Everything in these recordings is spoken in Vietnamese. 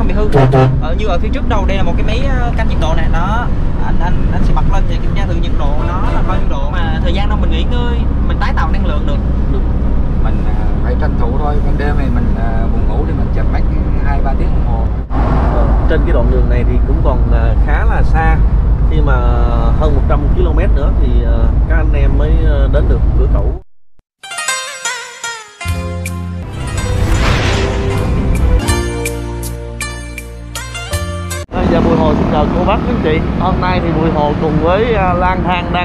không bị hư. Như ở phía trước đầu đây là một cái máy canh nhiệt độ này đó, anh sẽ bật lên để kiểm tra thử nhiệt độ nó là bao nhiêu độ, mà thời gian đó mình nghỉ ngơi, mình tái tạo năng lượng được. Đúng. Mình phải tranh thủ thôi, ban đêm này mình buồn ngủ thì mình chợp mắt 2-3 tiếng đồng hồ. Trên cái đoạn đường này thì cũng còn khá là xa, khi mà hơn 100 km nữa thì các anh em mới đến được cửa khẩu. Dạ, Bùi Hồ xin chào cô bác quý anh chị. Hôm nay thì Bùi Hồ cùng với đang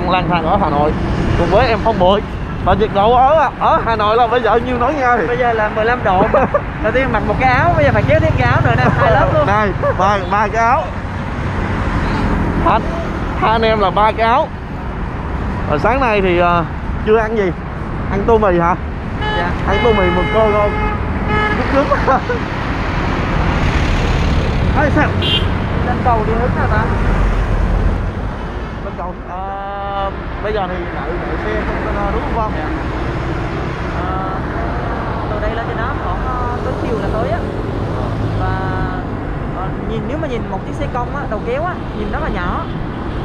lang thang ở Hà Nội cùng với em Phong Bụi. Và nhiệt độ ở Hà Nội là bây giờ nhiêu nói nha. Bây giờ là 15 độ. Đầu tiên mặc một cái áo, bây giờ phải kéo thêm cái áo nữa nè, hai lớp luôn. Này, ba cái áo. Hai anh em là ba cái áo. Và sáng nay thì chưa ăn gì. Ăn tô mì hả? Dạ. Ăn tô mì một cô không? Cứng. Ê, sao? Lên cầu đi hướng nào ta? Lên cầu. Bây giờ thì đợi xe container đúng không? Dạ. Từ đây lên trên đó khoảng tới chiều là tới á. Và nhìn, nếu mà nhìn một chiếc xe cong á, đầu kéo á, nhìn rất là nhỏ.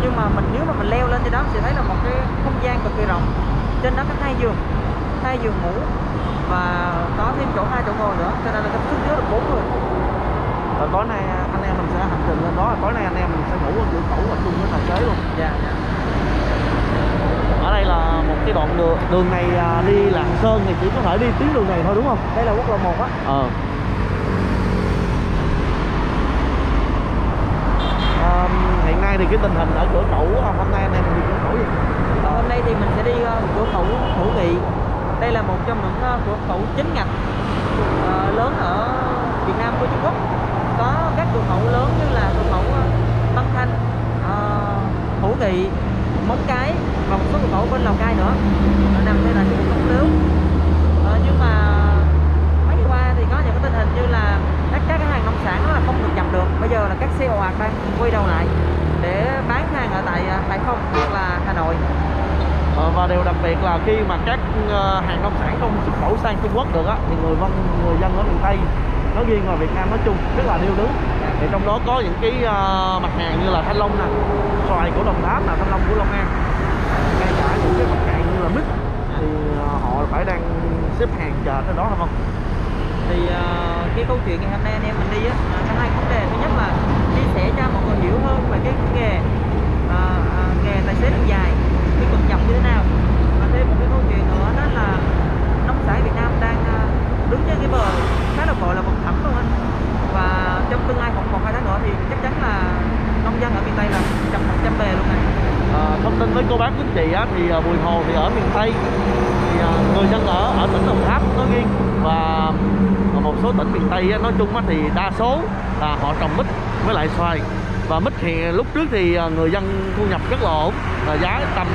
Nhưng mà nếu mà mình leo lên trên đó sẽ thấy là một cái không gian cực kỳ rộng. Trên đó có hai giường ngủ và có thêm chỗ 2 chỗ ngồi nữa, cho nên là cái sức chứa được 4 người. Và tối nay anh em mình sẽ hành trình lên đó, là tối nay anh em mình sẽ ngủ ở cửa khẩu và chung với tài xế luôn. Dạ, dạ. Ở đây là một cái đoạn đường này đi Lạng Sơn thì chỉ có thể đi tuyến đường này thôi đúng không? Đây là quốc lộ 1 á. Hiện nay thì cái tình hình ở cửa khẩu, hôm nay anh em mình đi cửa khẩu gì? Hôm nay thì mình sẽ đi cửa khẩu Hữu Nghị. Đây là một trong những cửa khẩu chính ngạch lớn ở Việt Nam của Trung Quốc. Có các cửa khẩu lớn như là cửa khẩu Tân Thanh, Hữu Nghị, Móng Cái và một số cửa khẩu bên Lào Cai nữa. Nó nằm đây là cái cửa khẩu lớn. Nhưng mà mấy ngày qua thì có những cái tình hình như là các hàng nông sản nó là không được nhập được. Bây giờ là các xe ồ ạt đang quay đầu lại để bán hàng ở tại Hải Phòng hoặc là Hà Nội. Và điều đặc biệt là khi mà các hàng nông sản không xuất khẩu sang Trung Quốc được á, thì người dân ở miền Tây nói riêng và Việt Nam nói chung rất là điêu đứng. Thì trong đó có những cái mặt hàng như là thanh long nè, xoài của Đồng Tháp nè, thanh long của Long An, ngay cả những cái mặt hàng như là mít thì họ phải đang xếp hàng chờ tới đó, phải không? Thì cái câu chuyện ngày hôm nay anh em mình đi á, có hai vấn đề. Thứ nhất là chia sẻ cho mọi người hiểu hơn về cái nghề tài xế đường dài, cái cực nhọc như thế nào. Và thêm một cái câu chuyện nữa đó là nông sản Việt Nam đang đứng trên cái bờ khá là gọi là vực thẳm luôn anh. Và trong tương lai khoảng 1-2 tháng nữa thì chắc chắn là nông dân ở miền Tây là 100% bề luôn này. Thông tin với cô bác quý chị á, thì Bùi Hồ thì ở miền Tây, thì người dân ở tỉnh Đồng Tháp nói riêng và một số tỉnh miền Tây á, nói chung á, thì đa số là họ trồng mít với lại xoài. Và mít thì lúc trước thì người dân thu nhập rất là ổn, là giá tầm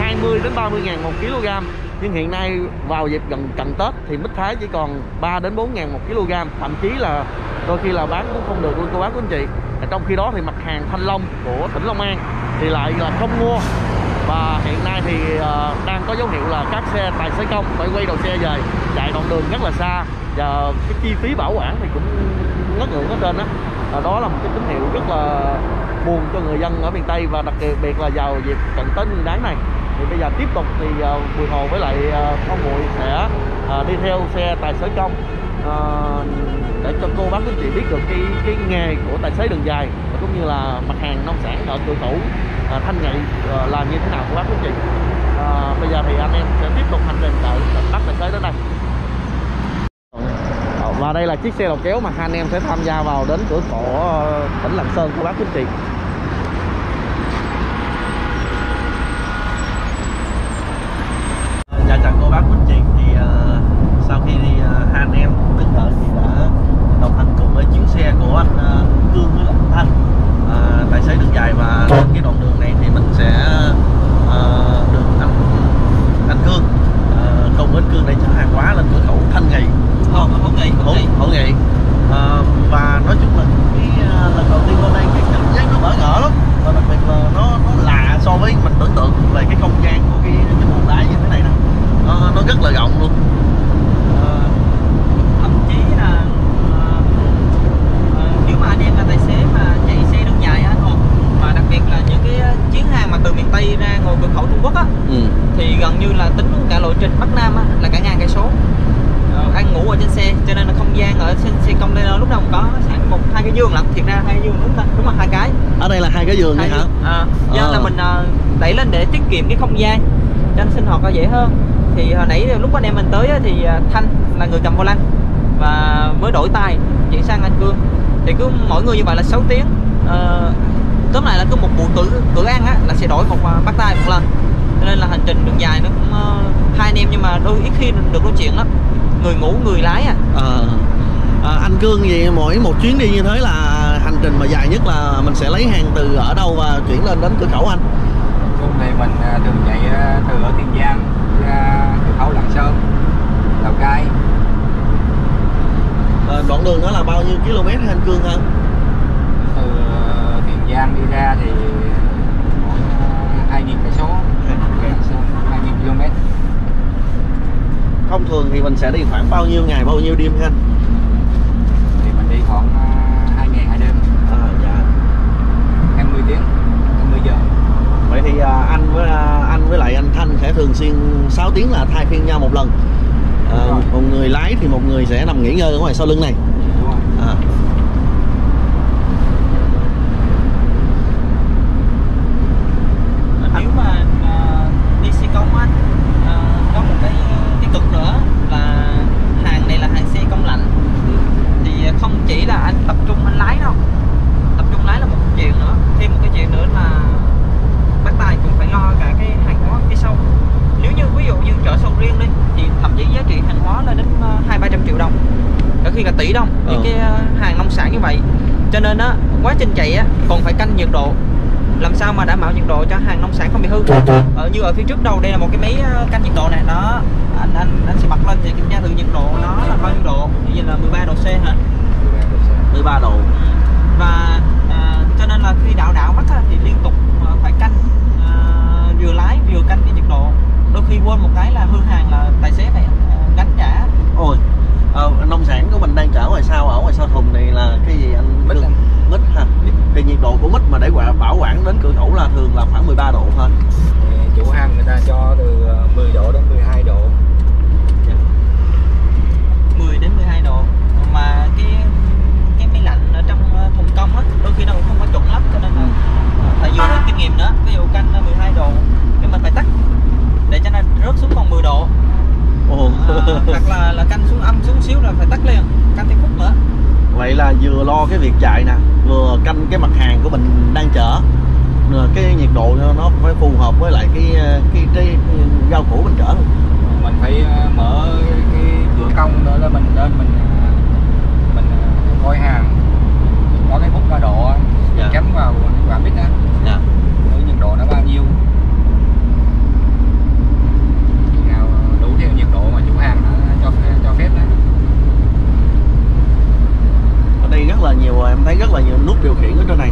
20 đến 30 ngàn 1 kg. Nhưng hiện nay vào dịp gần Tết thì mít Thái chỉ còn 3 đến 4 ngàn 1 kg. Thậm chí là đôi khi là bán cũng không được luôn cô bác quý anh chị. Trong khi đó thì mặt hàng thanh long của tỉnh Long An thì lại là không mua. Và hiện nay thì đang có dấu hiệu là các xe tài xế công phải quay đầu xe về, chạy đoạn đường rất là xa. Và cái chi phí bảo quản thì cũng ngất ngưỡng ở trên đó. Đó là một cái tín hiệu rất là buồn cho người dân ở miền Tây, và đặc biệt là vào dịp cận Tết Nguyên Đán này. Thì bây giờ tiếp tục thì Bùi Hồ với lại Phong Bụi sẽ đi theo xe tài xế công để cho cô bác quý chị biết được cái nghề của tài xế đường dài, cũng như là mặt hàng nông sản ở cửa khẩu Thanh Nghị là như thế nào cô bác quý chị. Bây giờ thì anh em sẽ tiếp tục hành trình đợi bắt tài xế đến đây. Và đây là chiếc xe đầu kéo mà hai anh em sẽ tham gia vào đến cửa khẩu tỉnh Lạng Sơn cô bác quý chị. Và nói chung là cái lần đầu tiên hôm nay cái cảm giác nó bởi hai cái giường lận, thiệt ra hai cái giường đúng là hai cái. Ở đây là hai cái giường này hả? Do là mình đẩy lên để tiết kiệm cái không gian cho anh sinh hoạt nó dễ hơn. Thì hồi nãy lúc anh em mình tới thì Thanh là người cầm vô lăng và mới đổi tay chuyển sang anh Cương. Thì cứ mỗi người như vậy là 6 tiếng. Tóm lại là cứ một buổi cửa ăn á là sẽ đổi một bắt tay một lần. Cho nên là hành trình đường dài nó cũng hai anh em, nhưng mà đôi ít khi được nói chuyện lắm. Người ngủ người lái à. Anh Cương vậy mỗi một chuyến đi như thế là hành trình mà dài nhất là mình sẽ lấy hàng từ ở đâu và chuyển lên đến cửa khẩu anh? Hôm nay mình thường chạy từ ở Tiền Giang ra cửa khẩu Lạng Sơn, Lào Cai. Đoạn đường đó là bao nhiêu km anh Cương hả? Từ Tiền Giang đi ra thì 2.000 cây số, 2.000 km. Thông thường thì mình sẽ đi khoảng bao nhiêu ngày, bao nhiêu đêm hả anh? Thì mình đi khoảng 2 ngày 2 đêm. Dạ. 20 tiếng, 20 giờ. Vậy thì anh với lại anh Thanh sẽ thường xuyên 6 tiếng là thay phiên nhau một lần. Một người lái thì một người sẽ nằm nghỉ ngơi ở ngoài sau lưng này. Đúng rồi. Nếu mà đi xe công anh có một cái tích cực nữa là hàng này là hàng xe công lạnh, thì không chỉ là anh tập trung anh lái đâu, tập trung lái là một chuyện nữa, thêm một cái chuyện nữa là bác tài cũng phải lo cả cái hàng hóa phía sau. Nếu như ví dụ như chở sầu riêng đi thì thậm chí giá trị hàng hóa lên đến 200-300 triệu đồng, có khi là tỷ đồng những cái hàng nông sản như vậy. Cho nên á, quá trình chạy á còn phải canh nhiệt độ, làm sao mà đảm bảo nhiệt độ cho hàng nông sản không bị hư. Như ở phía trước đầu đây là một cái máy canh nhiệt độ này đó, anh sẽ bật lên thì kiểm tra thử nhiệt độ nó là bao nhiêu độ. Như vậy là 13 độ C hả? 13 độ. Và cho nên là khi đảo mắt thì liên tục phải canh, vừa lái vừa canh cái nhiệt độ. Đôi khi quên một cái là hư hàng là tài xế phải gánh trả. Ôi, nông sản của mình đang chở ngoài sau, ở ngoài sau thùng này là cái gì anh? Mít hả? Thì nhiệt độ của mít mà để bảo quản đến cửa khẩu là thường là khoảng 13 độ thôi. Chủ hàng người ta cho từ 10 độ đến 12 độ. 10 đến 12 độ. Mà cái máy lạnh ở trong thùng công á, đôi khi nó cũng không có chuẩn lắm, cho nên là phải dùng kinh nghiệm nữa. Ví dụ canh 12 độ thì mình phải tắt để cho nó rớt xuống còn 10 độ. Hoặc là canh xuống âm xuống xíu là phải tắt liền, canh thêm phút nữa. Vậy là vừa lo cái việc chạy nè, vừa canh cái mặt hàng của mình đang chở, cái nhiệt độ nó phải phù hợp với lại cái rau củ mình chở. Mình phải mở cái cửa cong nữa là mình lên mình coi hàng có cái phút qua độ, dạ. Cắm vào quả bít á, dạ. Nhiệt độ nó bao nhiêu theo nhiệt độ mà chủ hàng cho phép đó. Ở đây rất là nhiều, em thấy rất là nhiều nút điều khiển ở trên này,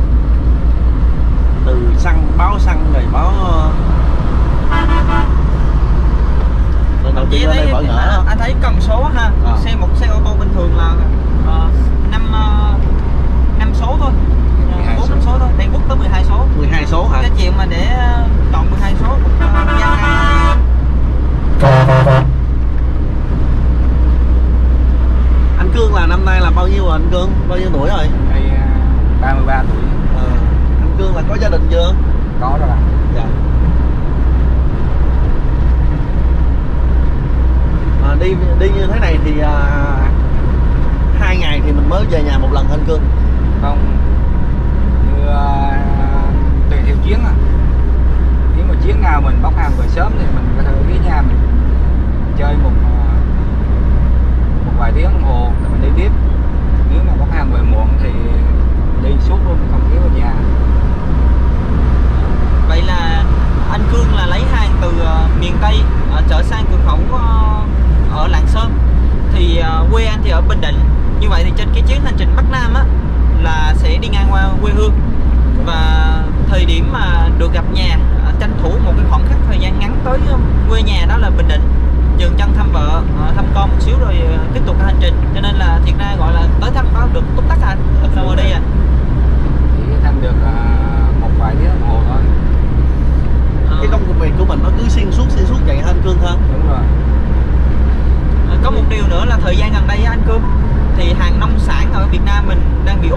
từ xăng, báo xăng rồi báo. Chị thấy anh thấy cần số ha, xe một xe ô tô bình thường là 5 số thôi, 4 số thôi, đây bút tới 12 số. 12 số hả? Cái chuyện mà để chọn 12 số cũng gian nan. Anh Cương là năm nay là bao nhiêu rồi anh Cương? Bao nhiêu tuổi rồi? Đây 33 tuổi. Anh Cương là có gia đình chưa? Có rồi ạ. Dạ. Đi như thế này thì 2 ngày thì mình mới về nhà một lần anh Cương? Không. Như tùy theo chuyến à. Nếu mà chuyến nào mình bóc hàng về sớm thì mình có thể ở phía nhà mình chơi một vài tiếng đồng hồ rồi mình đi tiếp. Nếu mà bóc hàng về muộn thì đi suốt luôn, không thiếu ở nhà. Vậy là anh Cương là lấy hàng từ miền Tây trở sang cửa khẩu ở Lạng Sơn. Thì quê anh thì ở Bình Định. Như vậy thì trên cái chuyến hành trình Bắc Nam á là sẽ đi ngang qua quê hương. Và thời điểm mà được gặp nhà, tranh thủ một cái khoảng khắc thời gian ngắn tới quê nhà đó là Bình Định, dừng chân thăm vợ, thăm con một xíu rồi tiếp tục cái hành trình. Cho nên là thiệt ra gọi là tới thăm có được túc tắc anh, thật ra ở đây à. Chỉ thăm được một vài tiếng đồng hồ thôi. Cái công việc của mình nó cứ xuyên suốt vậy hả anh Cương hả? Đúng rồi. Có một điều nữa là thời gian gần đây anh Cương thì hàng nông sản ở Việt Nam mình đang bị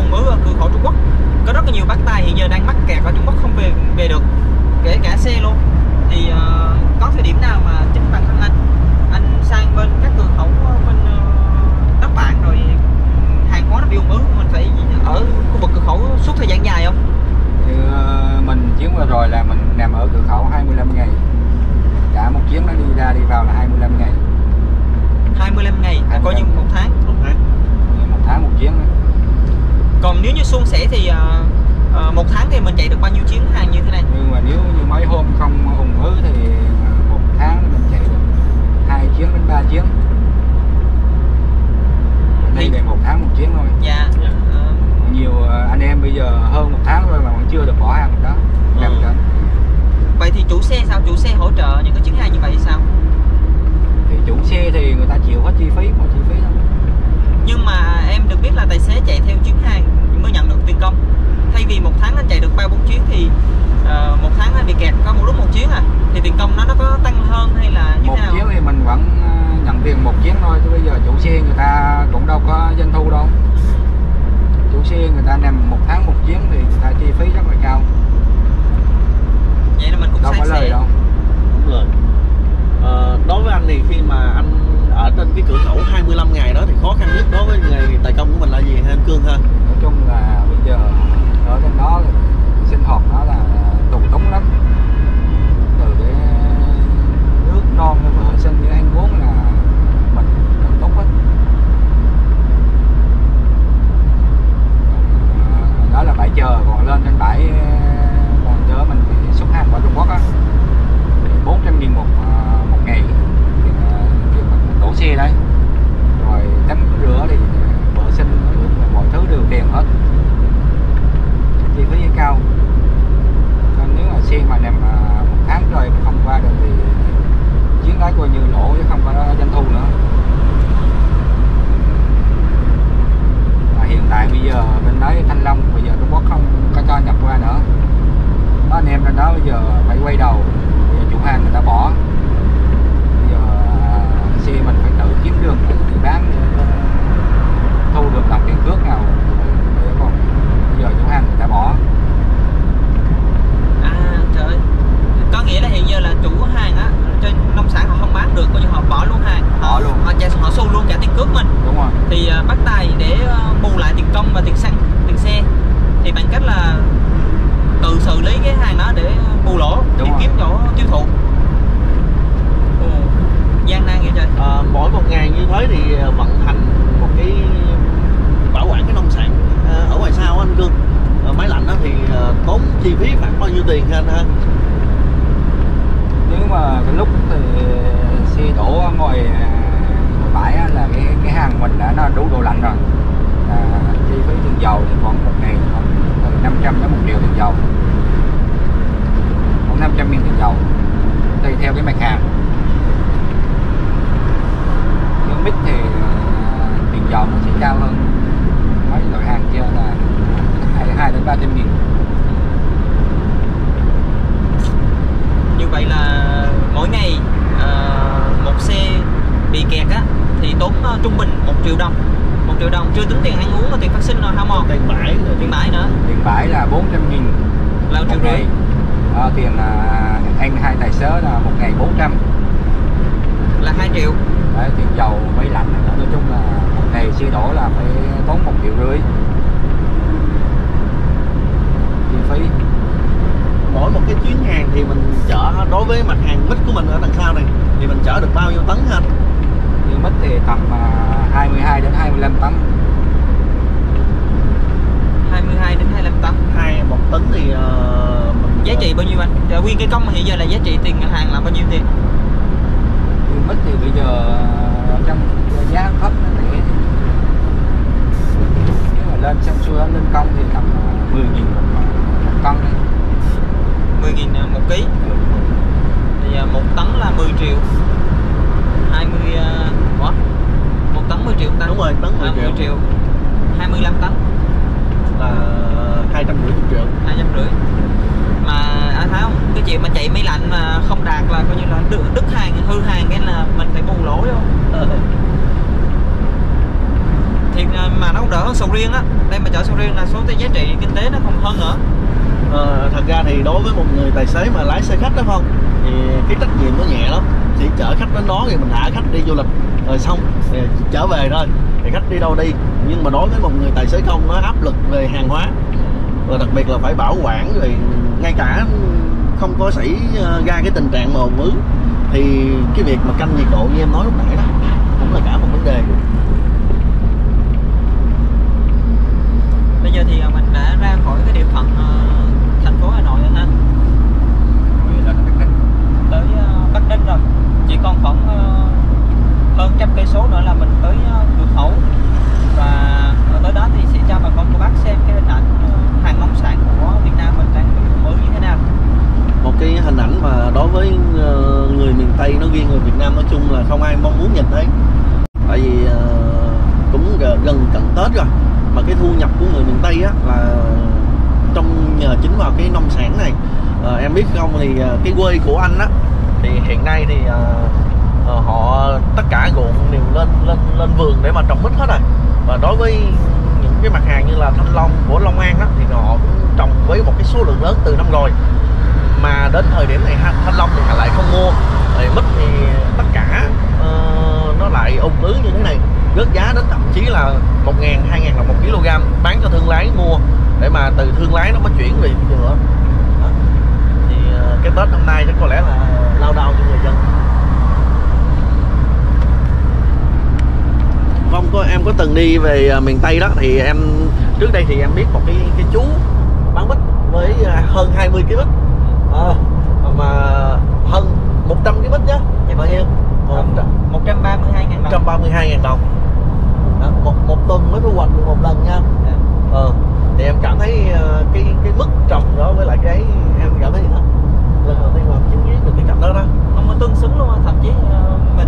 cửa khẩu 25 ngày. Cả một chuyến nó đi ra đi vào là 25 ngày. 25 ngày là coi như một tháng. Một tháng một chuyến. Còn nếu như suôn sẻ thì một tháng thì mình chạy được bao nhiêu chuyến hàng như thế này? Nhưng mà nếu như mấy hôm không ủng ứ thì một tháng mình chạy được 2 chuyến đến 3 chuyến. Đây thì một tháng một chuyến thôi. Dạ. Nhiều anh em bây giờ hơn một tháng rồi mà vẫn chưa được bỏ hàng đó. Vậy thì chủ xe sao? Chủ xe hỗ trợ những cái chuyến hàng như vậy sao? Thì chủ xe thì người ta chịu hết chi phí, mọi chi phí thôi. Nhưng mà em được biết là tài xế chạy theo chuyến hàng mới nhận được tiền công. Thay vì một tháng anh chạy được 3-4 chuyến thì một tháng anh bị kẹt có một lúc một chuyến à. Thì tiền công nó có tăng hơn hay là như thế nào? Một chuyến thì mình vẫn nhận tiền một chuyến thôi. Chứ bây giờ chủ xe người ta cũng đâu có doanh thu đâu. Chủ xe người ta nằm một tháng một chuyến thì người ta chi phí rất là cao. Vậy là mình cũng đâu có lời đâu. Đúng rồi. Đối với anh thì khi mà anh ở trên cái cửa khẩu 25 ngày đó thì khó khăn nhất đối với nghề tài công của mình là gì hả anh Cương ha? Nói chung là bây giờ ở trên đó sinh hoạt nó là tù túng lắm. Từ cái nước non vệ sinh như ăn uống là mình tù túng hết. Đó là bãi chờ, còn lên trên bãi còn chở mình xuất hàng qua Trung Quốc á 400.000 một ngày. Đổ xe đấy, rồi tắm rửa thì vệ sinh mọi thứ đều đèn hết, chi phí cao. Còn nếu mà xe mà nằm một tháng rồi không qua được thì chuyến đó coi như lỗ chứ không có doanh thu nữa. Và hiện tại bây giờ bên đấy Thanh Long bây giờ Trung Quốc không có cho nhập qua nữa. Đó, anh em lên đó bây giờ phải quay đầu, bây giờ chủ hàng người ta bỏ. Xe mình phải tự kiếm đường để bán thu được đồng tiền cước nào, còn bây giờ chủ hàng người ta bỏ. À trời ơi, có nghĩa là hiện giờ là chủ hàng á trên nông sản họ không bán được, coi như họ bỏ luôn hàng, họ luôn họ xu luôn cả tiền cước mình. Đúng rồi. Thì bắt tay để bù lại tiền công và tiền xăng, tiền xe thì bằng cách là tự xử lý cái hàng đó để bù lỗ để kiếm chỗ tiêu thụ. Gian nan vậy trời. Mỗi một ngày như thế thì vận hành một cái bảo quản cái nông sản ở ngoài sao anh Cương, máy lạnh đó thì tốn chi phí khoảng bao nhiêu tiền anh ha? Nếu mà cái lúc thì xe đổ ngoài bãi là cái hàng mình đã nó đủ đồ lạnh rồi, chi phí tiền dầu thì còn một ngày từ 500 đến 1 triệu tiền dầu, khoảng 500.000 tiền dầu tùy theo cái mặt hàng. Mít thì tiền dầu nó sẽ cao hơn mấy loại hàng kia là 200 đến 300.000. Như vậy là mỗi ngày một xe bị kẹt á thì tốn trung bình 1 triệu đồng. 1 triệu đồng chưa tính tiền ăn uống và tiền phát sinh rồi hả mò? Tiền bãi nữa. Tiền bãi nữa. Tiền bãi là 400.000 là 1 triệu rưỡi. Tiền ăn hai tài xế là một ngày 400 là 2 triệu. Đấy, tiền dầu máy lạnh nữa. Nói chung là một ngày xe đổ là phải tốn 1,5 triệu chi phí. Mỗi một cái chuyến hàng thì mình chở đối với mặt hàng mít của mình ở đằng sau này thì mình chở được bao nhiêu tấn hả? Như mít thì tầm 22 đến 25 tấn. 22 đến 25 tấn. 1 tấn thì mình giá trị bao nhiêu anh? Nguyên cái công hiện giờ là giá trị tiền hàng là bao nhiêu tiền? Mít thì bây giờ trong giá thấp nó rẻ, nếu mà lên xong xuôi lên công thì tầm 10.000 một con đấy. 10.000 một ký. Thì 1 tấn là 10 triệu. 1 tấn 10 triệu ta. Đúng rồi, tấn 10 triệu. 25 tấn là 250 triệu. 250. Mà anh thấy không, cái chuyện mà chạy máy lạnh mà không đạt là coi như là đứt hàng, hư hàng cái là mình phải bù lỗ luôn. Thì mà nó cũng đỡ hơn sầu riêng á, đây mà chở sầu riêng là số giá trị kinh tế nó không hơn nữa. Thật ra thì đối với một người tài xế mà lái xe khách đó không, thì cái trách nhiệm nó nhẹ lắm, chỉ chở khách đến đó thì mình thả khách đi du lịch rồi xong thì trở về thôi, thì khách đi đâu đi. Nhưng mà đối với một người tài xế công nó áp lực về hàng hóa, và đặc biệt là phải bảo quản, rồi ngay cả không có xảy ra cái tình trạng màu mứ, thì cái việc mà canh nhiệt độ như em nói lúc nãy đó cũng là cả một vấn đề. Bây giờ thì mình đã ra khỏi cái địa phận thành phố Hà Nội rồi ha, tới Bắc Ninh rồi, chỉ còn khoảng hơn 100 cây số nữa là mình tới cửa khẩu, và ở tới đó thì sẽ cho bà con cô bác xem cái hình ảnh hàng nông sản của Việt Nam mình đang mới như thế nào. Một cái hình ảnh mà đối với người miền Tây nói riêng, người Việt Nam nói chung là không ai mong muốn nhìn thấy, tại vì cũng gần cận Tết rồi, mà cái thu nhập của người miền Tây á là trong nhờ chính vào cái nông sản này. Em biết không, thì cái quê của anh á thì hiện nay thì họ tất cả ruộng đều lên vườn để mà trồng mít hết rồi. Và đối với những cái mặt hàng như là thanh long của Long An á thì họ cũng trồng với một cái số lượng lớn từ năm rồi, mà đến thời điểm này thanh long thì lại không mua, thì mít thì tất cả nó lại ùn ứ như thế này, rớt giá đến thậm chí là 1.000, 2.000 đồng 1 kg, bán cho thương lái mua để mà từ thương lái nó mới chuyển về nữa. Thì cái Tết năm nay chắc có lẽ là lao đao cho người dân. Không có, em có từng đi về miền Tây đó, thì em trước đây thì em biết một cái chú bán bít với hơn 20 kg bít, mà hơn 100 kg bít nhá, em bao nhiêu? 132.000 đồng. 132.000 đồng. Đó, một tuần mới thu hoạch được một lần nha. Thì em cảm thấy cái mức trồng đó với lại cái em cảm thấy đó, lần đầu tiên mà chứng kiến được cái cảnh đó đó. Nó tương xứng luôn, thậm chí mình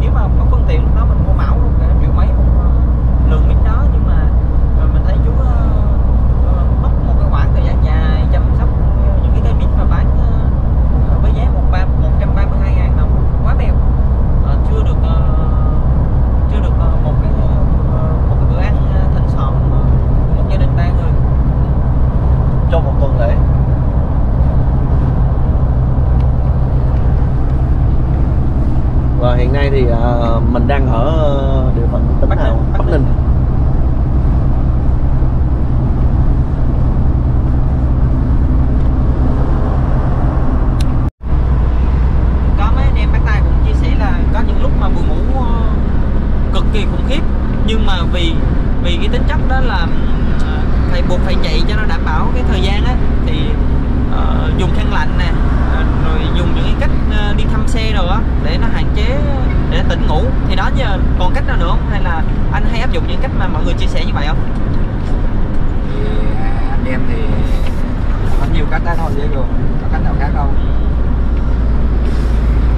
nếu mà có phương tiện đó mình mua mão luôn cả 1.000.000 mấy lượng mít đó, nhưng mà mình thấy chú mất một cái khoảng thời gian dài chăm sóc những cái cây mít mà bán với giá 132.000 đồng quá bèo, chưa được một cái bữa ăn thịnh soạn một gia đình 3 người trong một tuần lễ. Và hiện nay thì mình đang ở địa phận tỉnh nào? Bắc Ninh. Có mấy anh em bác tài cũng chia sẻ là có những lúc mà bụi mù cực kỳ khủng khiếp, nhưng mà vì cái tính chất đó là phải buộc phải chạy cho nó đảm bảo cái thời gian á, thì dùng khăn lạnh nè, rồi dùng những cái cách đi thăm xe rồi á để nó hạn chế, để nó tỉnh ngủ. Thì đó, giờ còn cách nào nữa không, hay là anh hay áp dụng những cách mà mọi người chia sẻ như vậy không? Thì anh em thì có nhiều cách đó thôi, dễ dàng, có cách nào khác không?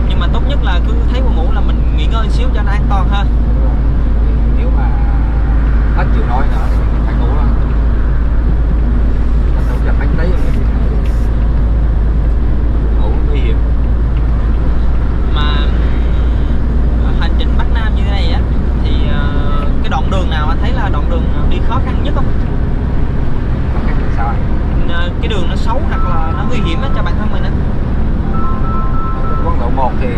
Nhưng mà tốt nhất là cứ thấy buồn ngủ là mình nghỉ ngơi xíu cho nó an toàn hơn. Nếu mà hết chịu nói nữa thì mình phải ngủ thôi. Mình đâu dập anh đấy rồi. Mà hành trình Bắc Nam như thế này á, thì cái đoạn đường nào anh thấy là đoạn đường đi khó khăn nhất không? Khó khăn là sao? Cái đường nó xấu hoặc là nó nguy hiểm cho bản thân mình á. Quốc lộ 1 thì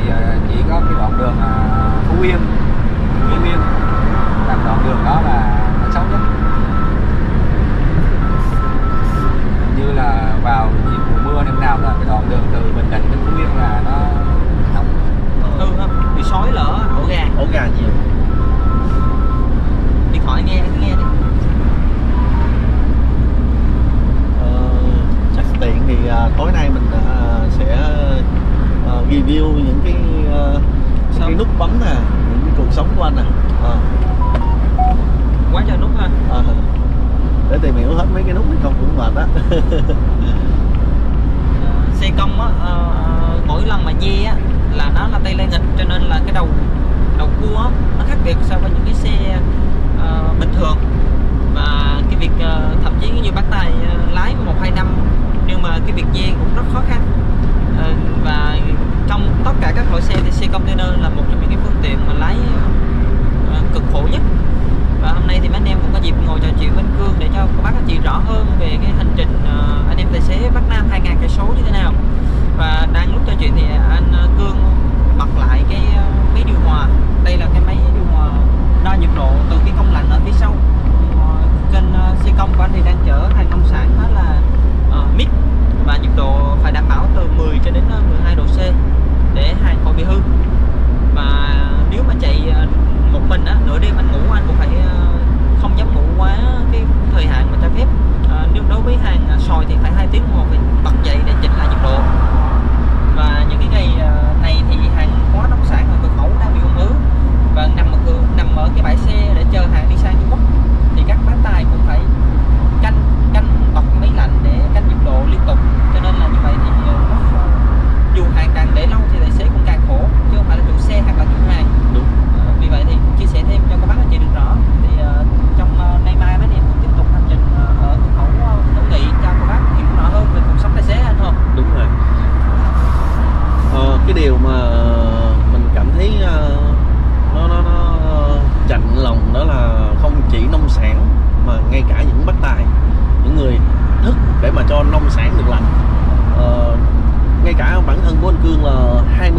chỉ có cái đoạn đường Phú Yên làm đoạn đường đó là nó xấu nhất. Như là vào dịp mùa mưa năm nào là cái đoạn đường từ Bình Định đến Phú Yên là nó hỏng, bị sói lở, ổ gà nhiều. Đi khỏi nghe đi. Chắc tiện thì tối nay mình sẽ review những cái nút bấm nè, những cái cuộc sống của anh nè. Quá trời nút ha. Để tìm hiểu hết mấy cái nút thì không cũng mệt á. Xe công á, mỗi lần mà di á là nó là tay lay nghịch, cho nên là cái đầu cua á, nó khác biệt so với những cái xe bình thường. Và cái việc thậm chí như bác tài lái 1-2 năm, nhưng mà cái việc di cũng rất khó khăn. Và trong tất cả các loại xe thì xe container là một trong những cái phương tiện mà lái cực khổ nhất. Và hôm nay thì mấy anh em cũng có dịp ngồi trò chuyện với anh Cương để cho các bác các chị rõ hơn về cái hành trình anh em tài xế Bắc Nam 2.000 cây số như thế nào. Và đang lúc trò chuyện thì anh Cương bật lại cái máy điều hòa. Đây là cái máy điều hòa đo nhiệt độ từ cái công lạnh ở phía sau. Trên xe công của anh thì đang chở hàng nông sản, đó là mít, và nhiệt độ phải đảm bảo từ 10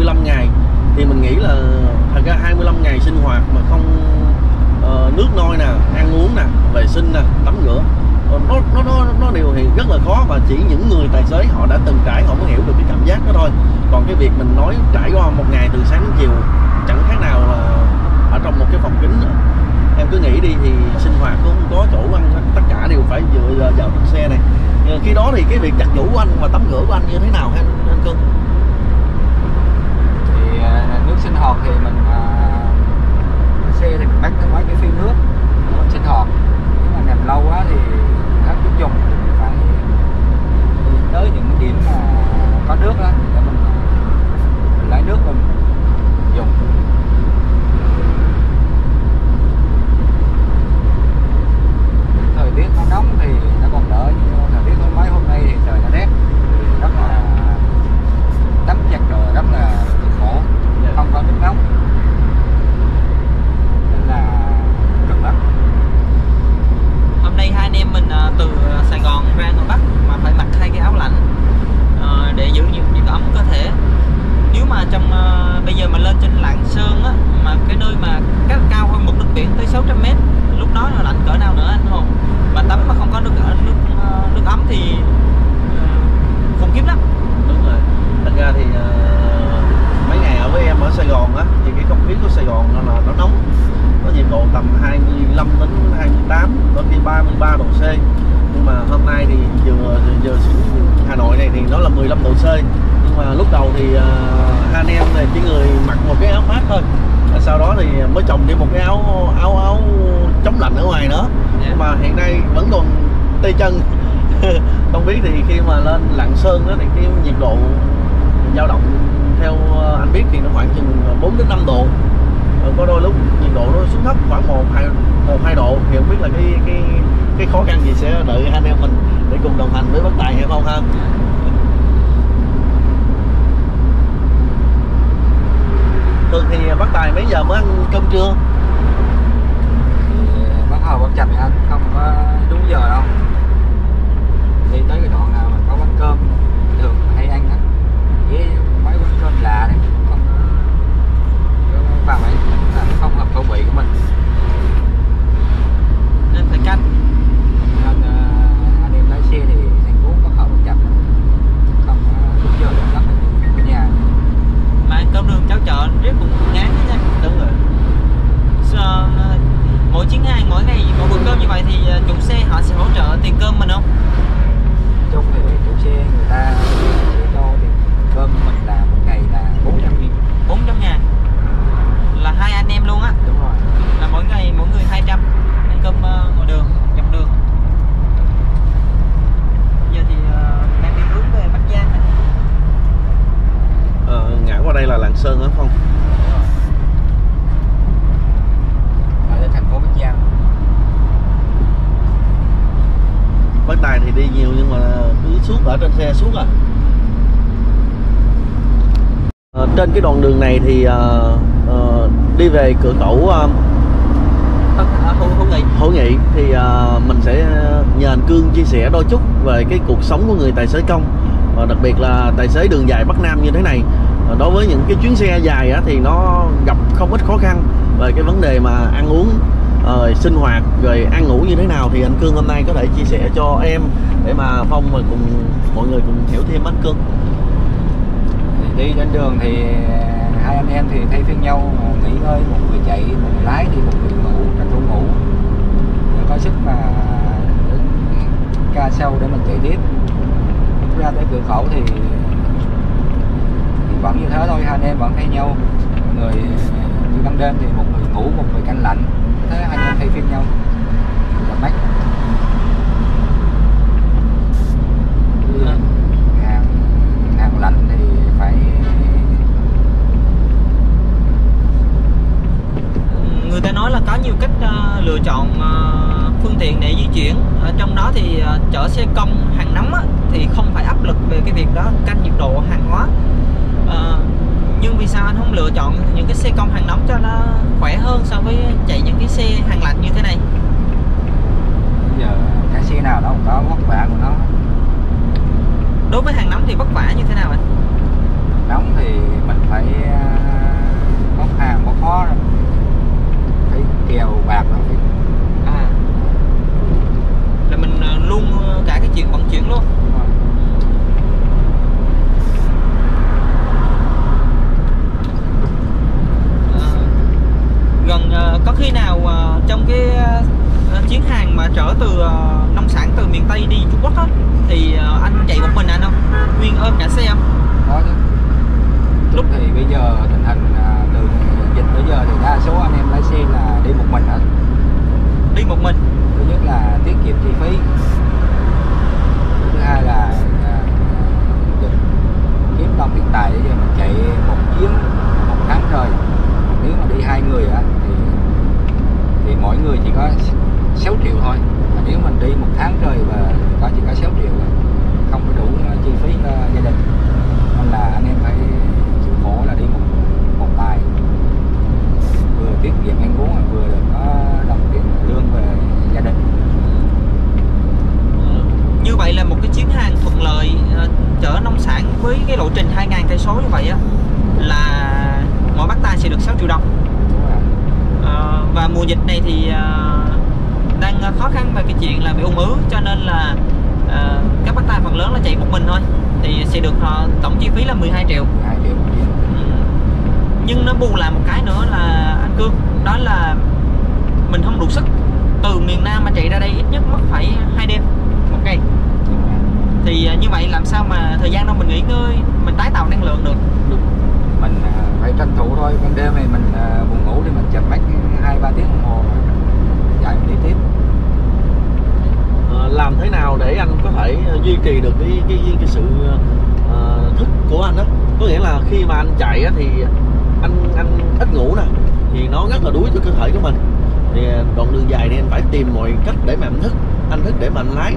25 ngày thì mình nghĩ là thật ra 25 ngày sinh hoạt mà không nước nôi nè, ăn uống nè, vệ sinh nè, tắm rửa, nó điều thì rất là khó, và chỉ những người tài xế họ đã từng trải họ mới hiểu được cái cảm giác đó thôi. Còn cái việc mình nói trải qua một ngày từ sáng đến chiều chẳng khác nào là ở trong một cái phòng kính. Em cứ nghĩ đi, thì sinh hoạt không có chỗ ăn, tất cả đều phải dựa vào xe này. Nhưng khi đó thì cái việc giặt giũ của anh và tắm rửa của anh như thế nào hả anh Cương? Thì nước sinh hoạt thì mình xe thì mình bắt mấy cái phi nước sinh hoạt, nếu mà nằm lâu quá thì nó cũng dùng, mình phải tới những điểm mà có nước đó để mình lấy nước mình dùng. Thời tiết nó nóng thì nó còn đỡ, nhưng thời tiết mấy hôm nay thì trời nó rét, rất là tắm giặt đồ rất là khổ, không có nước nóng nên là cực lắm. Hôm nay hai anh em mình từ Sài Gòn ra ngoài Bắc mà phải mặc hai cái áo lạnh để giữ nhiệt ấm cơ thể. Nếu mà trong bây giờ mà lên trên Lạng Sơn á, mà cái nơi mà cách cao hơn mực nước biển tới 600 m, lúc đó là lạnh cỡ nào nữa anh Hùng? Mà tắm mà không có nước ấm thì khủng khiếp lắm. Đúng rồi. Thật ra thì mấy ngày ở với em ở Sài Gòn á, thì cái không khí của Sài Gòn nó là nó nóng, nó nhiệt độ tầm 25 đến 28, có khi 33 độ C. Nhưng mà hôm nay thì giờ Hà Nội này thì nó là 15 độ C. Nhưng mà lúc đầu thì hai anh em này chỉ người mặc một cái áo mát thôi, và sau đó thì mới chồng đi một cái áo chống lạnh ở ngoài nữa. Nhưng mà hiện nay vẫn còn tê chân. Không biết thì khi mà lên Lạng Sơn đó thì cái nhiệt độ dao động theo anh biết thì nó khoảng chừng 4 đến 5 độ, có đôi lúc nhiệt độ nó xuống thấp khoảng 1-2 độ. Thì không biết là cái khó khăn gì sẽ đợi hai anh em mình để cùng đồng hành với Bắc Tài hay không ha. Thường thì Bắc Tài mấy giờ mới ăn cơm trưa? Thì bắt đầu bắt chạch anh, không có đúng giờ đâu. Đi tới cái đoạn nào mà có quán cơm thường hay ăn á, với mấy quán cơm lạ này không vào ấy, không hợp khẩu vị của mình nên phải canh. Nên anh em lái xe thì thành phố bắt đầu bắt chạch, không đúng giờ được lắm ở nhà. Mà ăn cơm đường cháo chợ riết cũng ngán đó nha. Đúng rồi. So, mỗi chuyến ngày, mỗi bữa cơm như vậy thì chủ xe họ sẽ hỗ trợ tiền cơm mình không? Chung thì chủ xe người ta cho tiền cơm mình là một ngày là 400 ngàn. Là hai anh em luôn á? Đúng rồi. Là mỗi ngày mỗi người 200, ăn cơm ngoài đường, dọc đường. Giờ thì đang đi hướng về Bắc Giang. Ngã qua đây là Lạng Sơn đúng không? Ở thành phố Bắc Giang. Bắc Tài thì đi nhiều nhưng mà cứ suốt ở trên xe suốt à. Trên cái đoạn đường này thì đi về cửa khẩu Hữu Nghị thì mình sẽ nhờ anh Cương chia sẻ đôi chút về cái cuộc sống của người tài xế công, và đặc biệt là tài xế đường dài Bắc Nam như thế này. Đối với những cái chuyến xe dài á, thì nó gặp không ít khó khăn về cái vấn đề mà ăn uống, sinh hoạt, rồi ăn ngủ như thế nào. Thì anh Cương hôm nay có thể chia sẻ cho em để mà Phong và cùng mọi người cùng hiểu thêm anh Cương. Thì đi trên đường thì hai anh em thì thay phiên nhau nghỉ ngơi, một người chạy, một người lái, đi một người ngủ, đặt chỗ ngủ. Để có sức mà ca sau để mình chạy tiếp. Ra tới cửa khẩu thì vẫn như thế thôi, hai anh em vẫn thay nhau. Người như ban đêm thì một người ngủ, một người canh lạnh, thế hai anh em thay phiên nhau. Mát. Hàng lạnh thì phải người ta nói là có nhiều cách lựa chọn phương tiện để di chuyển. Ở trong đó thì chở xe công hàng nóng á, thì không phải áp lực về cái việc đó canh nhiệt độ hàng hóa. Nhưng vì sao anh không lựa chọn những cái xe công hàng nóng cho nó khỏe hơn so với chạy những cái xe hàng lạnh như thế này? Bây giờ cái xe nào đâu có vất vả của nó. Đối với hàng nóng thì vất vả như thế nào anh? nóng thì mình phải bốc hàng bốc khó rồi, phải kèo bạc rồi. À, là mình luôn cả cái chuyện vận chuyển luôn. Gần có khi nào trong cái chuyến hàng mà trở từ nông sản từ miền Tây đi Trung Quốc á, thì anh chạy một mình anh không? Nguyên ôm cả xe không? Có chứ. Lúc thì bây giờ tình hình từ dịch tới giờ thì đa số anh em lái xe là đi một mình hết. Đi một mình? Thứ nhất là tiết kiệm chi phí, thứ hai là kiếm đồng tiền tài để mình chạy một chuyến một tháng trời. Nếu mà đi hai người á thì mỗi người chỉ có 6 triệu thôi. Mà nếu mình đi một tháng trời và chỉ có 6 triệu không có đủ chi phí gia đình, nên là anh em phải chịu khổ là đi một tài, vừa tiết kiệm ăn uống vừa có đồng tiền lương về gia đình. Như vậy là một cái chuyến hàng thuận lợi chở nông sản với cái lộ trình 2.000 cây số như vậy á, là mỗi bắt tay sẽ được 6 triệu đồng. Và mùa dịch này thì đang khó khăn về cái chuyện là bị ùn ứ, cho nên là các bắt tay phần lớn là chạy một mình thôi, thì sẽ được tổng chi phí là 12 triệu. Nhưng nó bù lại một cái nữa là anh Cương, đó là mình không đủ sức. Từ miền Nam mà chạy ra đây ít nhất mất phải 2 đêm một ngày. Thì như vậy làm sao mà thời gian đâu mình nghỉ ngơi, mình tái tạo năng lượng được. Mình phải tranh thủ thôi, ban đêm này mình buồn ngủ thì mình chợp mắt 2-3 tiếng đồng hồ chạy đi tiếp. Làm thế nào để anh có thể duy trì được cái sự thức của anh đó? Có nghĩa là khi mà anh chạy á, thì anh ít ngủ nè, thì nó rất là đuối cho cơ thể của mình. Thì đoạn đường dài nên phải tìm mọi cách để mà anh thức, để mà anh lái.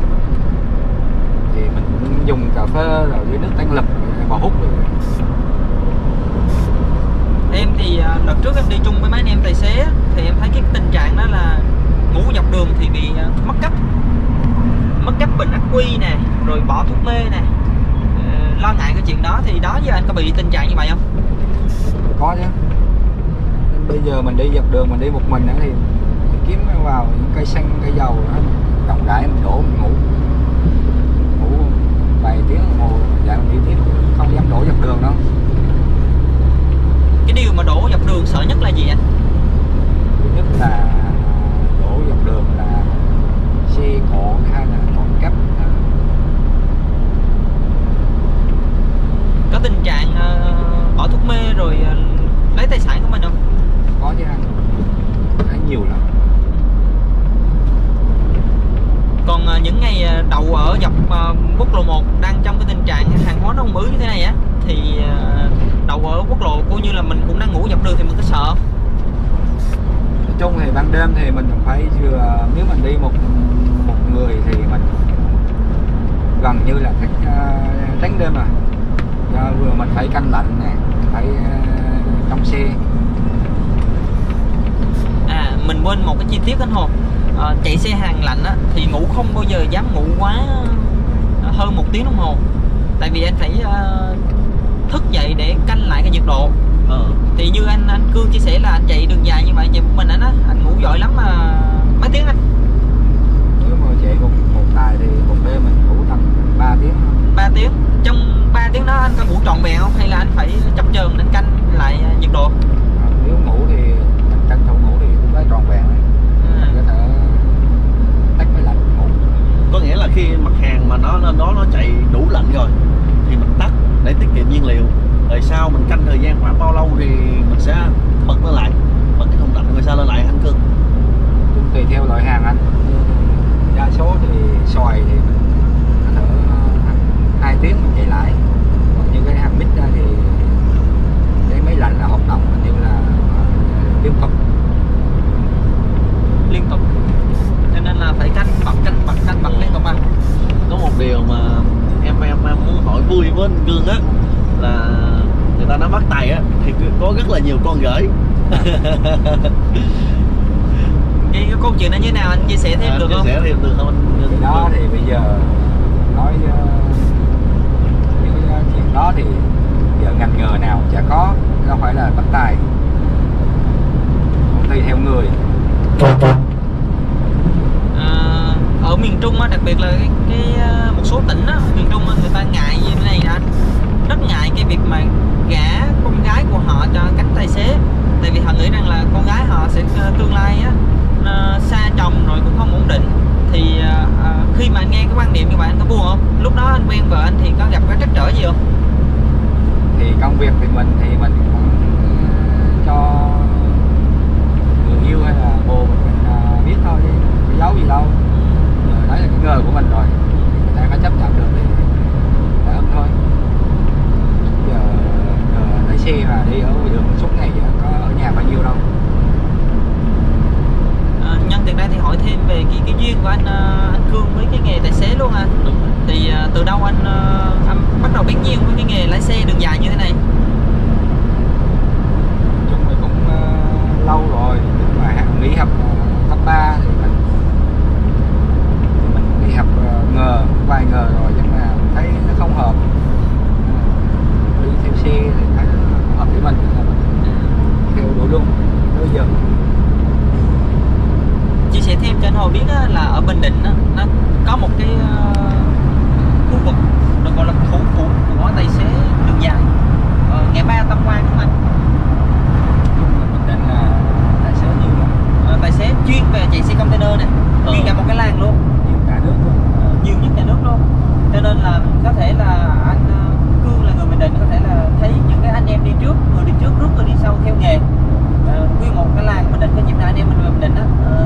Thì mình dùng cà phê rồi với nước tăng lực vào hút được. Em thì đợt trước em đi chung với mấy anh em tài xế thì em thấy cái tình trạng đó là ngủ dọc đường thì bị mất cấp. Mất cấp bình ắc quy nè, rồi bỏ thuốc mê nè. Lo ngại cái chuyện đó, thì đó giờ anh có bị tình trạng như vậy không? Có chứ. Bây giờ mình đi dọc đường, mình đi một mình thì kiếm vào những cây xăng, cây dầu đó, cộng đại mình đổ mình ngủ vài tiếng đồng hồ dậy mình đi tiếp, không dám đổ dọc đường đâu. Cái điều mà đổ dọc đường sợ nhất là gì anh? Nhất là đổ dọc đường là xe cộ hay là khẩn cấp. Có tình trạng bỏ thuốc mê rồi lấy tài sản của mình không? Có chứ anh, khá nhiều lắm. Còn những ngày đậu ở dọc quốc lộ 1 đang trong cái tình trạng hàng hóa nó ùn ứ như thế này á, thì đậu ở quốc lộ cũng như là mình cũng đang ngủ dọc đường thì mình có sợ không? Nói chung thì ban đêm thì mình phải vừa, nếu mình đi một người thì mình gần như là thích tránh đêm mà. Vừa mình phải canh lạnh nè, phải trong xe. À, mình quên một cái chi tiết anh Hồ. Chạy xe hàng lạnh á, thì ngủ không bao giờ dám ngủ quá hơn 1 tiếng đồng hồ. Tại vì anh phải thức dậy để canh lại cái nhiệt độ. Thì như anh Cương chia sẻ là anh chạy đường dài như vậy, chạy một mình anh á, anh ngủ giỏi lắm mà. Mấy tiếng anh? Nếu mà chạy một tài thì một đêm mình ngủ tầm 3 tiếng. 3 tiếng? Trong 3 tiếng đó anh có ngủ trọn vẹn không? Hay là anh phải chập chờn để canh lại nhiệt độ? Nếu ngủ thì tranh thủ ngủ thì cũng phải trọn vẹn. Có thể tách máy lạnh ngủ. Có nghĩa là khi mặt hàng mà nó chạy đủ lạnh rồi thì mình tắt để tiết kiệm nhiên liệu, rồi sau mình canh thời gian khoảng bao lâu thì mình sẽ bật nó lại, bật cái không lạnh rồi sao lên lại anh Cương? Tùy theo loại hàng anh. Đa số thì xoài thì mình thử 2 tiếng mình chạy lại, còn những cái hàng mít ra thì cái máy lạnh là hoạt động như là liên tục, cho nên là phải canh bật liên tục. Anh có một điều mà em muốn hỏi vui với anh Cương á, là người ta nói bắt tài á thì có rất là nhiều con gửi. Cái câu chuyện nó như thế nào anh chia sẻ thêm được không? Chia sẻ thêm được không anh? Đó thì bây giờ nói những chuyện đó thì giờ ngăn ngừa biệt là một số tỉnh á, miền Trung người ta ngại như thế này nè anh, rất ngại cái việc mà gả con gái của họ cho các tài xế, tại vì họ nghĩ rằng là con gái họ sẽ tương lai á, xa chồng rồi cũng không ổn định. Thì khi mà anh nghe cái quan điểm như vậy anh có buồn không? Lúc đó anh quen vợ anh thì có gặp cái trắc trở gì không? Thì công việc thì mình cũng cho người yêu hay là bồ mình biết thôi, thì có giấu gì đâu. Đấy là cái ngờ của mình rồi, người ta có chấp nhận được thì đã ấm thôi. Giờ lấy xe mà đi ở ngoài đường suốt ngày có ở nhà bao nhiêu đâu. Nhân tiện đây thì hỏi thêm về cái duyên của anh Cương với cái nghề tài xế luôn anh. Đúng. Thì từ đâu anh bắt đầu bén duyên với cái nghề lái xe đường dài như thế này? Chúng mình cũng lâu rồi, nhưng mà nghỉ học cấp 3 thì mình đi học ngờ vài ngờ rồi, nhưng mà thấy nó không hợp. Đi theo xe thì thấy nó hợp với mình, theo đuổi luôn tới giờ. Chia sẻ thêm cho anh Hồ biết á, là ở Bình Định á, nó có một cái khu vực được gọi là thủ phủ của tài xế đường dài, ngã ba Tam Quan đúng không anh? Bình Định là tài xế nhiều lắm, tài xế chuyên về chạy xe container này, chuyên cả một cái làng luôn, nhiều cả nước luôn, nhiều nhất cả nước luôn. Cho nên là có thể là anh Cương là người Bình Định, có thể là thấy những cái anh em đi trước, người đi trước rước người đi sau theo nghề. Nguyên một cái làng Bình Định, cái dịp này anh em mình về Bình Định á,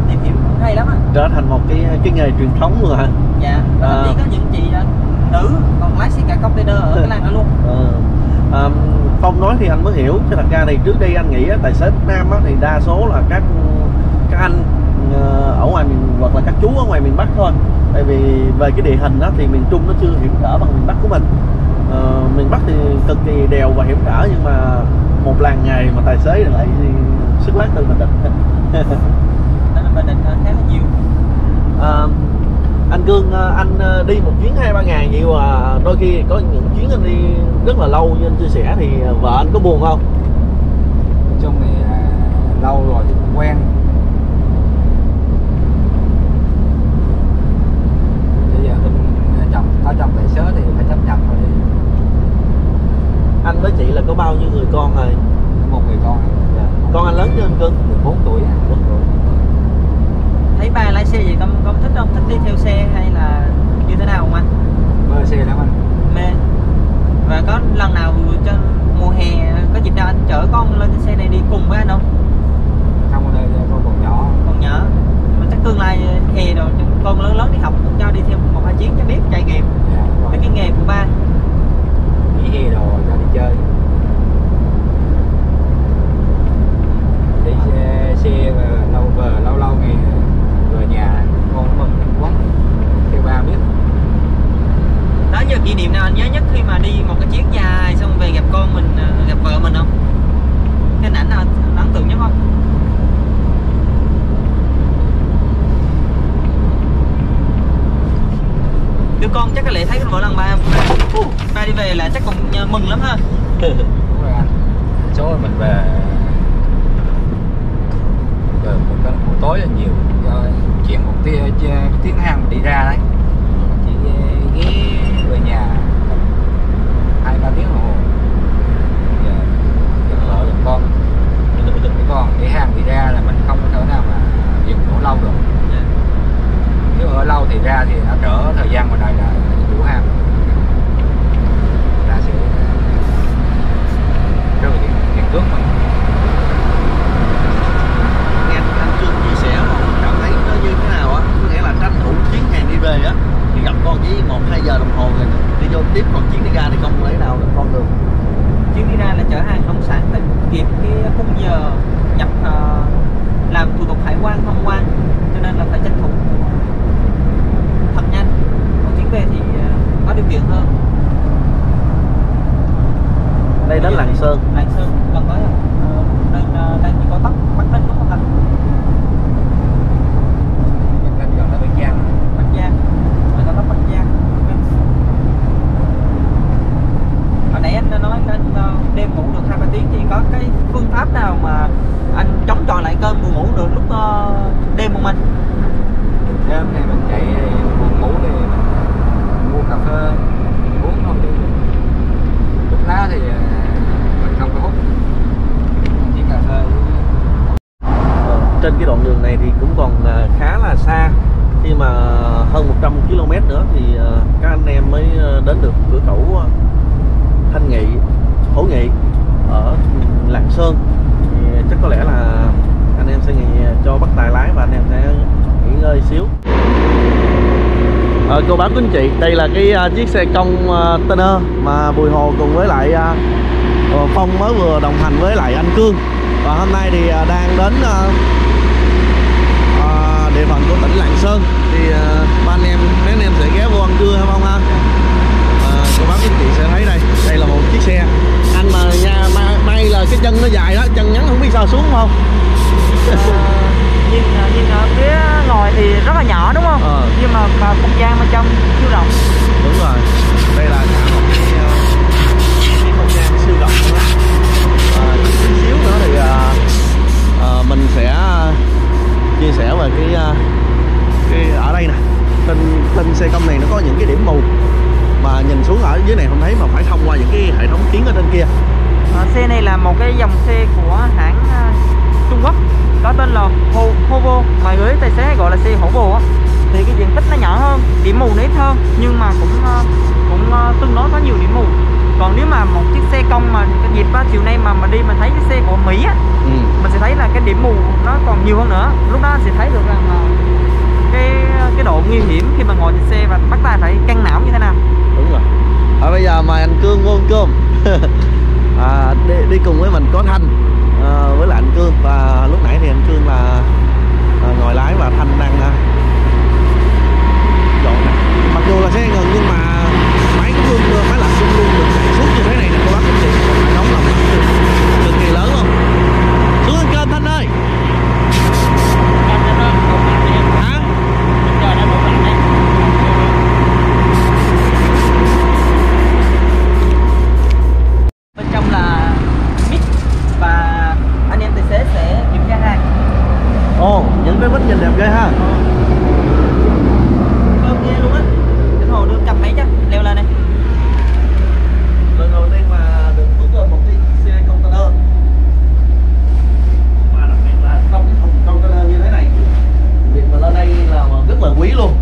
tìm hiểu cũng hay lắm á, trở thành một cái nghề truyền thống luôn hả? Dạ, thậm chí có những chị nữ còn lái xe cả container ở cái làng đó luôn. Phong nói thì anh mới hiểu, chứ thật ra thì trước đây anh nghĩ tài xế Việt Nam thì đa số là các anh ở ngoài miền, hoặc là các chú ở ngoài miền Bắc thôi, tại vì về cái địa hình đó thì miền Trung nó chưa hiểm trở bằng miền Bắc của mình. Miền Bắc thì cực kỳ đèo và hiểm trở, nhưng mà một làng nghề mà tài xế lại xuất phát từ Bình Định. Bình Định khá là nhiều. Anh Cương, anh đi một chuyến 2-3 ngày nhiều, đôi khi có những chuyến anh đi rất là lâu như anh chia sẻ, thì vợ anh có buồn không? Nói chung thì lâu rồi thì cũng quen. Bây giờ tao chồng tài xế thì phải chấp nhận rồi. Anh với chị là có bao nhiêu người con rồi? Một người con. Yeah. Con anh lớn chưa anh Cưng? 14 tuổi. Thấy ba lái xe gì con thích không? Thích đi theo xe hay là như thế nào không anh? Mê xe lắm anh. Mê. Và có lần nào trên mùa hè có dịp nào anh chở con lên trên xe này đi cùng với anh không? Không, đây con còn nhỏ. Còn nhỏ. Mà chắc tương lai hè rồi con lớn lớn đi học cũng cho đi theo 1-2 chuyến cho biết trải nghiệm. Yeah, với cái nghề của ba. Nghỉ hè rồi cho đi chơi. Đi xe lâu ngày về nhà con mừng quá theo ba biết. Đó, giờ kỷ niệm nào anh nhớ nhất khi mà đi một cái chuyến dài xong về gặp con mình, gặp vợ mình không? Cái ảnh nào ấn tượng nhất không? Đứa con chắc có lẽ thấy mỗi lần ba đi về là chắc cũng mừng lắm ha. Đúng rồi anh. Số mình về buổi tối là nhiều, chuyện một tiếng hàng mình đi ra đấy, chỉ ghé về nhà 2-3 tiếng đồng hồ. Giờ con cái hàng đi ra là mình không có thể nào mà dừng đổ lâu được. Nếu ở lâu thì ra thì nó đỡ thời gian mà đợi là đủ hàng. Ta sẽ rơi vào những cước mình. Nghe anh Cương chia sẻ mà cảm thấy nó như thế nào á, có nghĩa là tranh thủ chuyến hàng đi về á thì gặp con chỉ 1-2 giờ đồng hồ rồi đi vô tiếp, còn chuyến đi ra thì không lấy nào được con được. Chuyến đi ra là chở hàng nông sản phải kịp cái khung giờ nhập làm thủ tục hải quan thông quan, cho nên là phải tranh thủ thật nhanh. Rồi cô bác quý anh chị, đây là cái chiếc xe container mà Bùi Hồ cùng với lại Phong mới vừa đồng hành với lại anh Cương. Và hôm nay thì đang đến địa phận của tỉnh Lạng Sơn. Thì ba anh em, mấy anh em sẽ ghé vô ăn trưa hay không ha? Cô bác quý anh chị sẽ thấy đây, đây là một chiếc xe. Anh mà may là cái chân nó dài đó, chân ngắn không biết sao xuống không? Nhìn ở phía ngồi thì rất là nhỏ đúng không? Nhưng mà không gian bên trong siêu rộng. Đúng rồi, đây là cả một cái không gian siêu rộng nữa. Chút xíu nữa thì mình sẽ chia sẻ về cái ở đây nè. Tên xe công này nó có những cái điểm mù mà nhìn xuống ở dưới này không thấy, mà phải thông qua những cái hệ thống kiến ở trên kia. Xe này là một cái dòng xe của hãng Trung Quốc, có tên là Hovo, mà người tài xế hay gọi là xe hổ bồ. Thì cái diện tích nó nhỏ hơn, điểm mù nó ít hơn, nhưng mà cũng tương đối có nhiều điểm mù. Còn nếu mà một chiếc xe công mà dịp chiều nay mà đi mà thấy cái xe của Mỹ á, mình sẽ thấy là cái điểm mù nó còn nhiều hơn nữa. Lúc đó sẽ thấy được rằng là cái độ nguy hiểm khi mà ngồi trên xe và bắt tay phải căng não như thế nào. Đúng rồi. Bây giờ mời anh Cương vô ăn cơm. Đi cùng với mình có Thanh với lại anh Cương, và lúc nãy thì anh Cương là ngồi lái và Thanh đang dọn này. Mặc dù là xe gần nhưng mà máy Cương, máy lạnh Cương luôn được sản xuất như thế này nè cô bác anh chị, phải đóng lòng cực kỳ lớn không? Xuống ăn cơm Thanh ơi. Hả? Bên trong là mic và anh em tài xế sẽ kiểm tra hàng. Ồ, những cái bức nhìn đẹp ghê ha. Cơm ghê luôn á. Cái hồ đưa cầm máy chứ, leo lên này. Lần đầu tiên mà được thử cơm một chiếc xe container. Và đặc biệt là trong cái thùng container như thế này, việc mà lên đây là rất là quý luôn.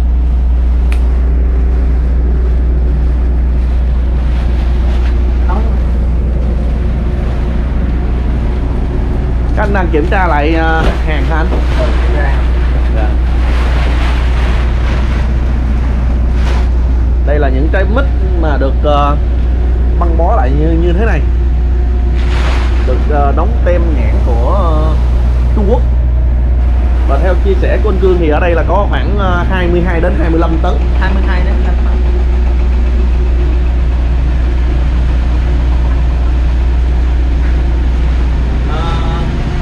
Các anh đang kiểm tra lại hàng hả anh? Ừ, kiểm tra. Dạ. Đây là những trái mít mà được băng bó lại như thế này. Được đóng tem nhãn của Trung Quốc. Và theo chia sẻ của anh Cương thì ở đây là có khoảng 22 đến 25 tấn. 22 đến 25 tấn.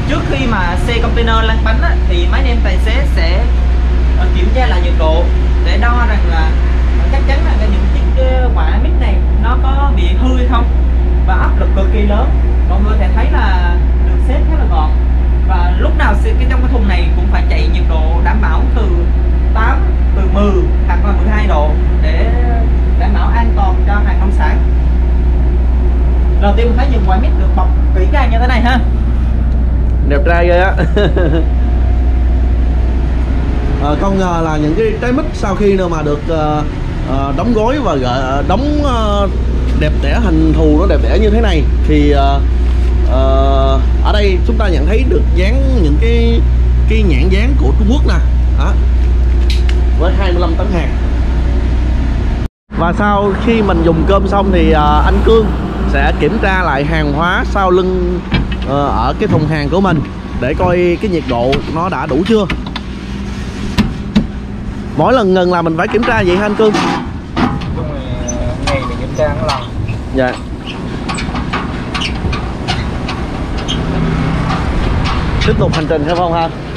Trước khi mà xe container lăn bánh á, thì mấy anh em tài xế sẽ kiểm tra lại nhiệt độ để đo rằng là chắc chắn là những chiếc quả mít này nó có bị hư hay không. Và áp lực cực kỳ lớn, mọi người thể thấy là được xếp khá là gọn. Và lúc nào trong cái thùng này cũng phải chạy nhiệt độ đảm bảo từ 8, từ 10 hoặc là 12 độ để đảm bảo an toàn cho hàng nông sản. Đầu tiên mình thấy những quả mít được bọc kỹ càng như thế này ha, đẹp trai ghê á. Không ngờ là những cái trái mít sau khi nữa mà được đóng gói và đóng đẹp đẽ hình thù, nó đẹp đẽ như thế này thì ở đây chúng ta nhận thấy được dán những cái nhãn dán của Trung Quốc nè. Đó. Với 25 tấn hàng. Và sau khi mình dùng cơm xong thì anh Cương sẽ kiểm tra lại hàng hóa sau lưng ở cái thùng hàng của mình để coi cái nhiệt độ nó đã đủ chưa. Mỗi lần ngừng là mình phải kiểm tra vậy hả anh Cương? Ngày mình kiểm tra một lần. Dạ. Tiếp tục hành trình hay không ha?